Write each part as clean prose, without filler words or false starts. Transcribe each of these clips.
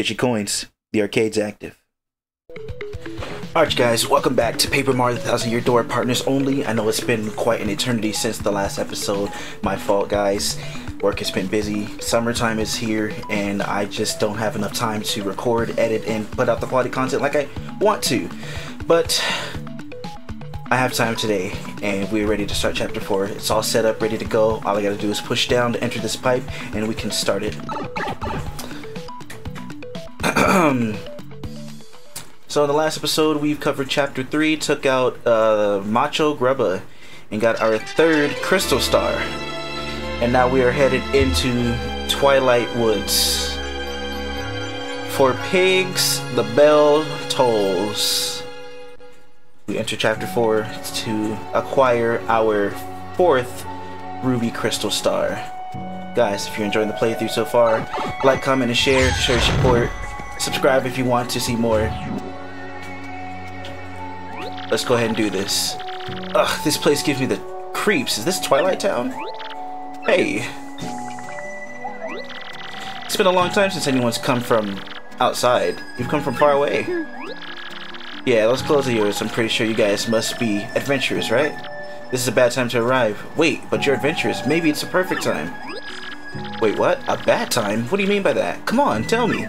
Get your coins. The arcade's active. Alright guys, welcome back to Paper Mario The Thousand Year Door, partners only. I know it's been quite an eternity since the last episode. My fault guys. Work has been busy. Summertime is here and I just don't have enough time to record, edit, and put out the quality content like I want to. But I have time today and we're ready to start chapter 4. It's all set up, ready to go. All I gotta do is push down to enter this pipe and we can start it. So in the last episode, we've covered chapter 3, took out Macho Grubba, and got our third Crystal Star. And now we are headed into Twilight Woods. For pigs, the bell tolls. We enter chapter 4 to acquire our fourth Ruby Crystal Star. Guys, if you're enjoying the playthrough so far, like, comment, and share. Show your support. Subscribe if you want to see more. Let's go ahead and do this. Ugh, this place gives me the creeps. Is this Twilight Town? Hey. It's been a long time since anyone's come from outside. You've come from far away. Yeah, those clothes are yours. I'm pretty sure you guys must be adventurers, right? This is a bad time to arrive. Wait, but you're adventurous. Maybe it's a perfect time. Wait, what? A bad time? What do you mean by that? Come on, tell me.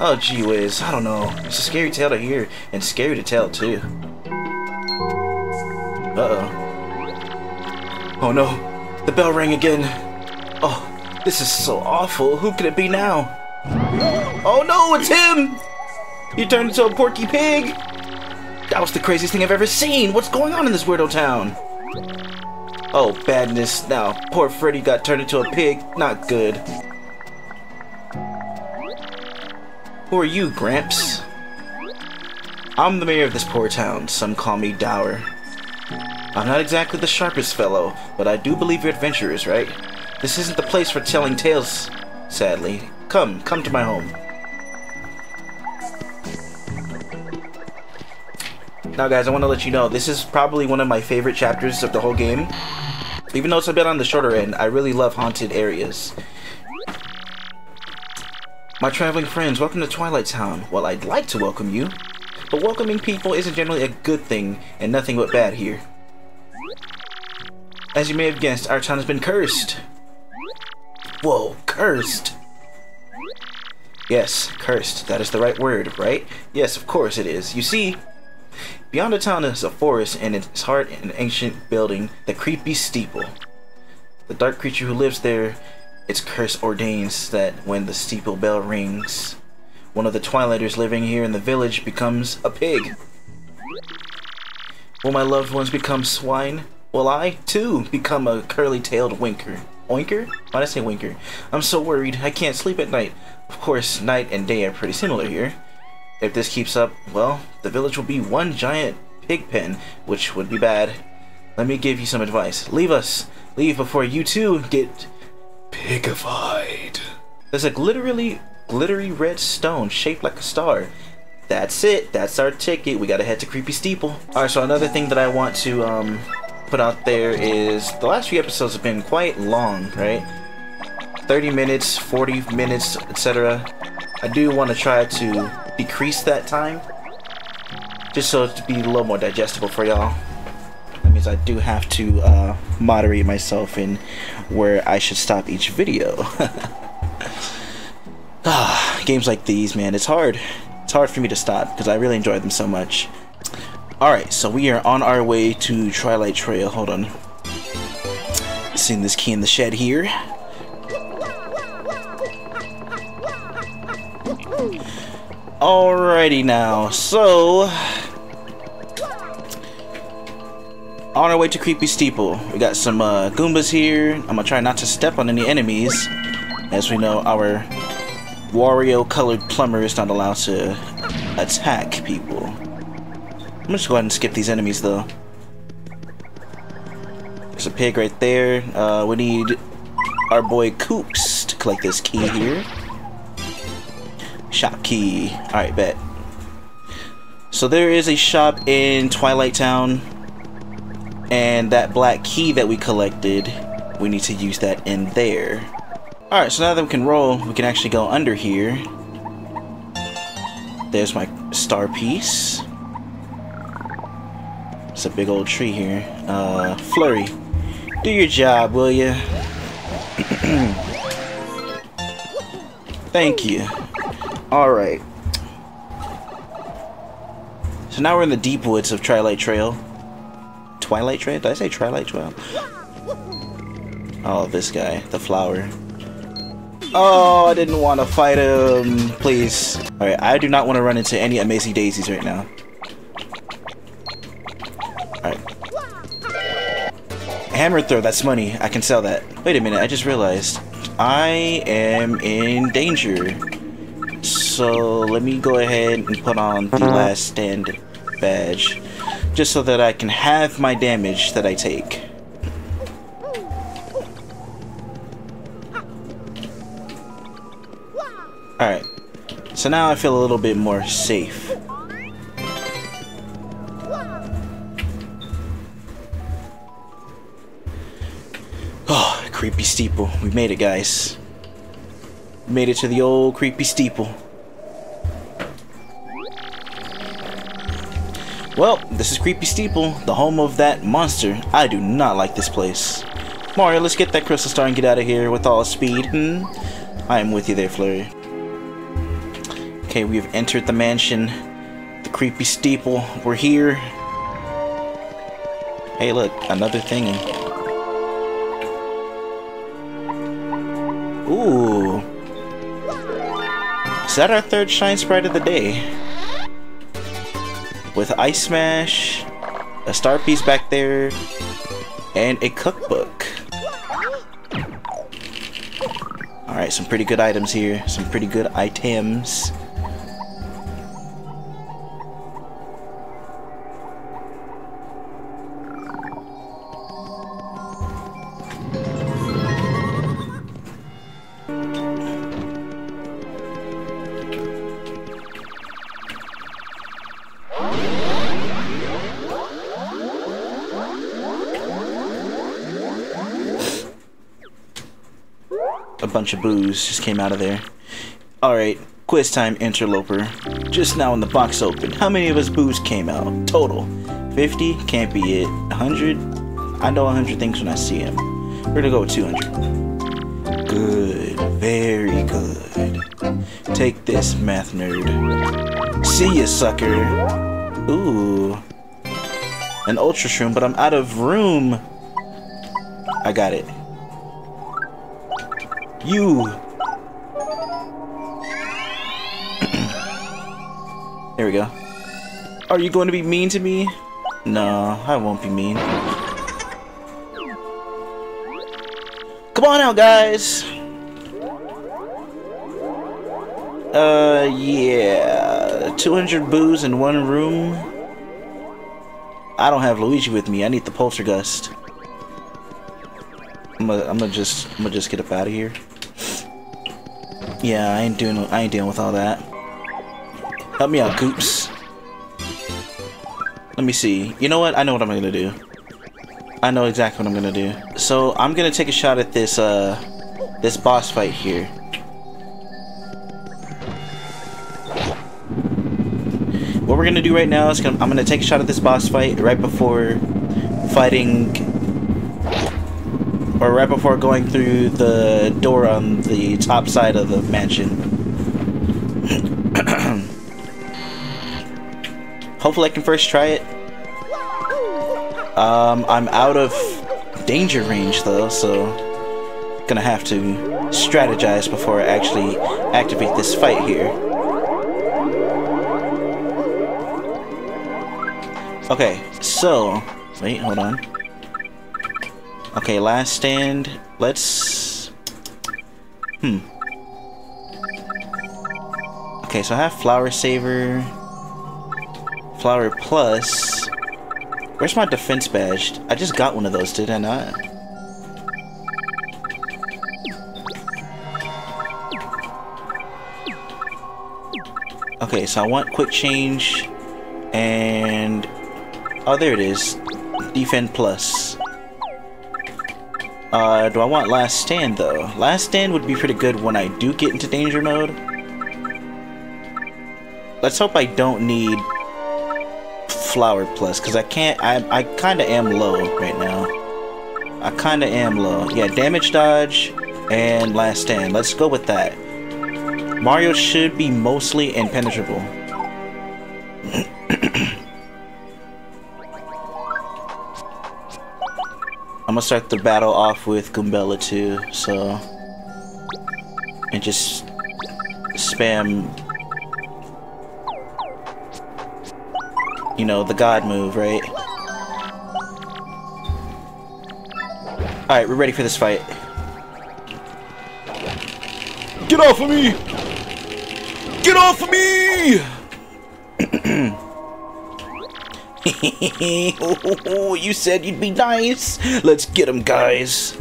Oh, gee whiz, I don't know. It's a scary tale to hear, and scary to tell, too. Uh-oh. Oh, no. The bell rang again. Oh, this is so awful. Who could it be now? Oh, no, it's him! You turned into a porky pig! That was the craziest thing I've ever seen! What's going on in this weirdo town? Oh, badness. Now, poor Freddy got turned into a pig. Not good. Who are you, Gramps? I'm the mayor of this poor town. Some call me Dour. I'm not exactly the sharpest fellow, but I do believe you're adventurers, right? This isn't the place for telling tales, sadly. Come to my home. Now guys, I want to let you know, this is probably one of my favorite chapters of the whole game. Even though it's a bit on the shorter end, I really love haunted areas. My traveling friends, welcome to Twilight Town. Well, I'd like to welcome you, but welcoming people isn't generally a good thing, and nothing but bad here. As you may have guessed, our town has been cursed. Whoa, cursed. Yes, cursed. That is the right word, right? Yes, of course it is. You see, beyond the town is a forest, and in its heart an ancient building, the Creepy Steeple. The dark creature who lives there, its curse ordains that when the steeple bell rings, one of the Twilighters living here in the village becomes a pig. Will my loved ones become swine? Will I, too, become a curly-tailed winker? Oinker? Why'd I say winker? I'm so worried. I can't sleep at night. Of course, night and day are pretty similar here. If this keeps up, well, the village will be one giant pig pen, which would be bad. Let me give you some advice. Leave us. Leave before you, too, get pigified. There's a glittery red stone shaped like a star. That's it. That's our ticket. We gotta head to Creepy Steeple. Alright, so another thing that I want to put out there is the last few episodes have been quite long, right? 30 minutes, 40 minutes, etc. I do want to try to decrease that time just so to be a little more digestible for y'all. That means I do have to moderate myself in where I should stop each video. Games like these, man, it's hard. It's hard for me to stop because I really enjoy them so much. Alright, so we are on our way to Twilight Trail. Hold on. Seeing this key in the shed here. Alrighty now, so on our way to Creepy Steeple. We got some Goombas here. I'm gonna try not to step on any enemies. As we know, our Wario-colored plumber is not allowed to attack people. I'm just going to skip these enemies, though. There's a pig right there. We need our boy Koops to collect this key here. Shop key. Alright, bet. So there is a shop in Twilight Town. And that black key that we collected, we need to use that in there. Alright, so now that we can roll, we can actually go under here There's my Star Piece. It's a big old tree here. Flurry, do your job, will ya? Thank you. Alright. So now we're in the deep woods of Twilight Trail. Twilight Trail? Did I say Twilight Trail? Oh, this guy. The flower. Oh, I didn't want to fight him. Please. Alright, I do not want to run into any Amazing Daisies right now. Alright. Hammer throw. That's money. I can sell that. Wait a minute. I just realized. I am in danger. So let me go ahead and put on the Last Stand badge. Just so that I can have my damage that I take. Alright. So now I feel a little bit more safe. Oh, Creepy Steeple. We made it, guys. We made it to the old Creepy Steeple. Well, this is Creepy Steeple, the home of that monster. I do not like this place. Mario, let's get that Crystal Star and get out of here with all speed. I am with you there, Flurry. Okay, we have entered the mansion, the Creepy Steeple. We're here. Hey, look, another thingy. Ooh. Is that our third Shine Sprite of the day? With Ice Smash, a Star Piece back there, and a cookbook. Alright, some pretty good items here. Some pretty good items. Bunch of boos just came out of there. Alright, quiz time, interloper. Just now in the box open, how many of us boos came out? Total. 50? Can't be it. 100? I know 100 things when I see them. We're gonna go with 200. Good. Very good. Take this, math nerd. See ya, sucker. Ooh. An ultra shroom, but I'm out of room. I got it. You. There we go. Are you going to be mean to me? No, I won't be mean. Come on out, guys. Yeah. 200 boos in one room. I don't have Luigi with me. I need the Poltergust. I'm gonna just get up out of here. Yeah, I ain't dealing with all that. Help me out, Koops. Let me see. You know what? I know what I'm gonna do. I know exactly what I'm gonna do. So I'm gonna take a shot at this this boss fight here. What we're gonna do right now is I'm gonna take a shot at this boss fight right before fighting. Or right before going through the door on the top side of the mansion. Hopefully I can first try it. I'm out of danger range though, so gonna have to strategize before I actually activate this fight here. Okay, so wait, hold on. Okay, last stand. Let's... Okay, so I have Flower Saver. Flower Plus. Where's my Defense Badge? I just got one of those, did I not? Okay, so I want Quick Change. And... oh, there it is. Defend Plus. Do I want Last Stand, though? Last Stand would be pretty good when I do get into danger mode. Let's hope I don't need Flower Plus, because I can't. I kind of am low right now. I kind of am low. Yeah, damage dodge and last stand. Let's go with that. Mario should be mostly impenetrable. I'm gonna start the battle off with Goombella too, so... and just spam... you know, the God move, right? Alright, we're ready for this fight. Get off of me! Get off of me! Oh, you said you'd be nice. Let's get him, guys.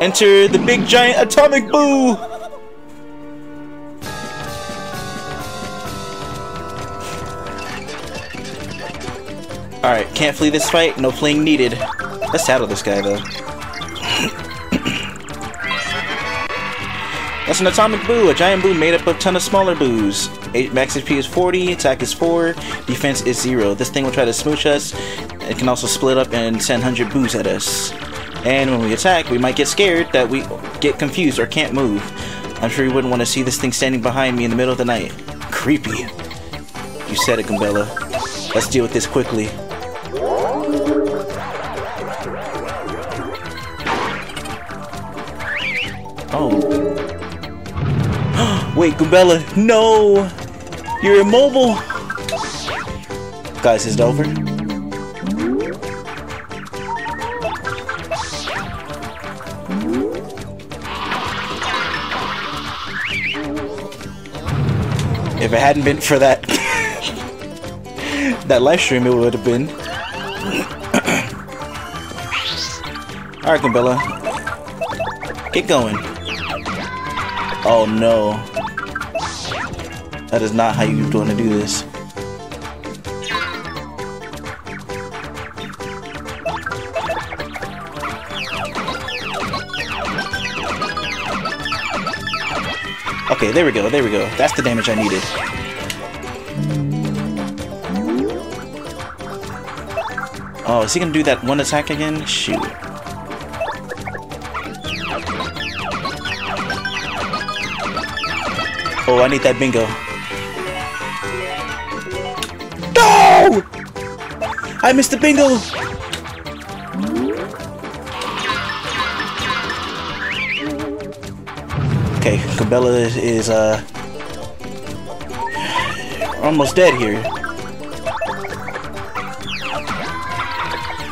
Enter the big giant Atomic Boo. All right, can't flee this fight. No fleeing needed. Let's saddle this guy though. That's an Atomic Boo, a giant boo made up of a ton of smaller boos. Max HP is 40, attack is 4, defense is 0. This thing will try to smooch us. It can also split up and send 100 boos at us. And when we attack, we might get scared that we get confused or can't move. I'm sure you wouldn't want to see this thing standing behind me in the middle of the night. Creepy. You said it, Goombella. Let's deal with this quickly. Oh. Wait, Goombella, no! You're immobile! Guys, is it over? If it hadn't been for that... that live stream, it would have been. Alright, Goombella. Get going. Oh no. That is not how you're going to do this. Okay, there we go, there we go. That's the damage I needed. Oh, is he going to do that one attack again? Shoot. Oh, I need that bingo. I missed the bingo! Okay, Goombella is, almost dead here.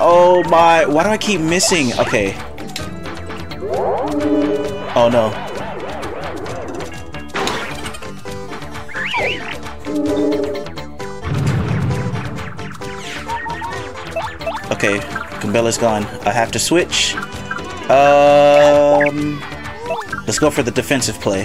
Oh my... why do I keep missing? Okay. Oh no. Okay, Goombella's gone. I have to switch. Let's go for the defensive play.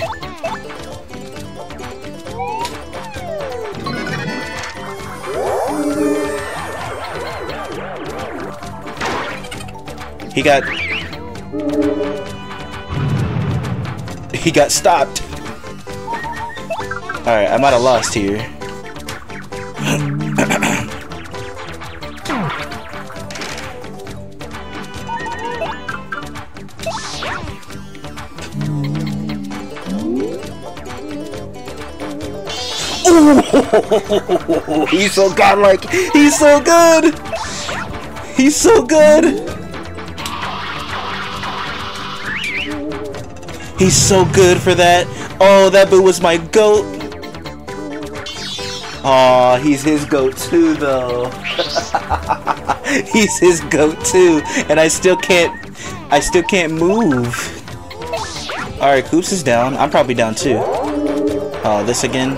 He got stopped. Alright, I might have lost here. He's so godlike. He's so good. He's so good. He's so good for that. Oh, that boo was my goat. Aw, he's his goat too, though. He's his goat too, and I still can't move. All right, Koops is down. I'm probably down too. Oh, this again.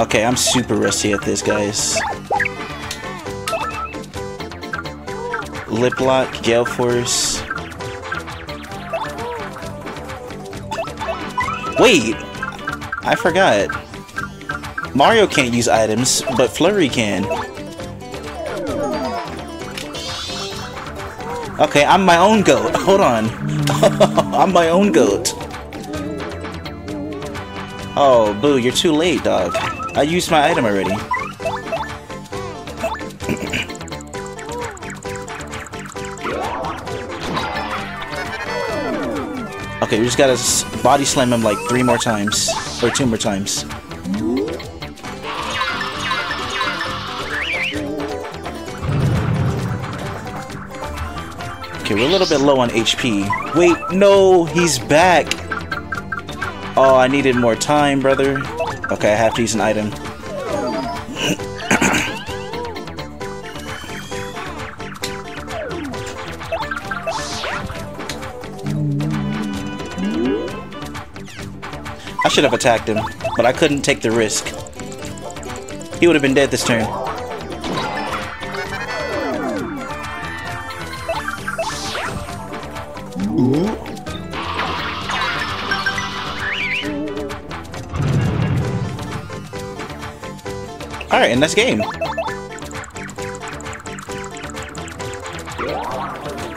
Okay, I'm super rusty at this, guys. Lip Lock, Gale Force. Wait! I forgot. Mario can't use items, but Flurry can. Okay, I'm my own goat. Hold on. I'm my own goat. Oh, Boo, you're too late, dog. I used my item already. Okay, we just gotta body slam him like 3 more times. Or 2 more times. Okay, we're a little bit low on HP. Wait, no, he's back! Oh, I needed more time, brother. Okay, I have to use an item. I should have attacked him, but I couldn't take the risk. He would have been dead this turn. Alright, and that's game.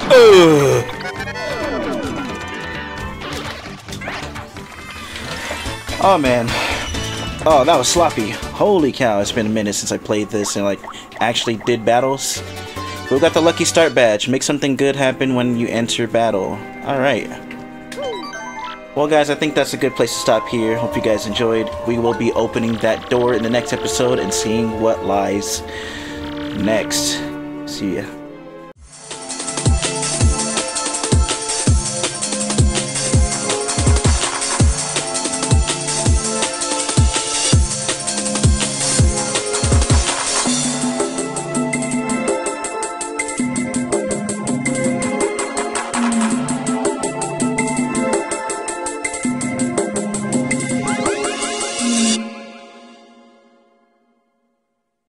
Ugh. Oh man, oh that was sloppy. Holy cow, it's been a minute since I played this and like actually did battles. We got the lucky start badge. Make something good happen when you enter battle. Alright. Well guys, I think that's a good place to stop here. Hope you guys enjoyed. We will be opening that door in the next episode and seeing what lies next. See ya.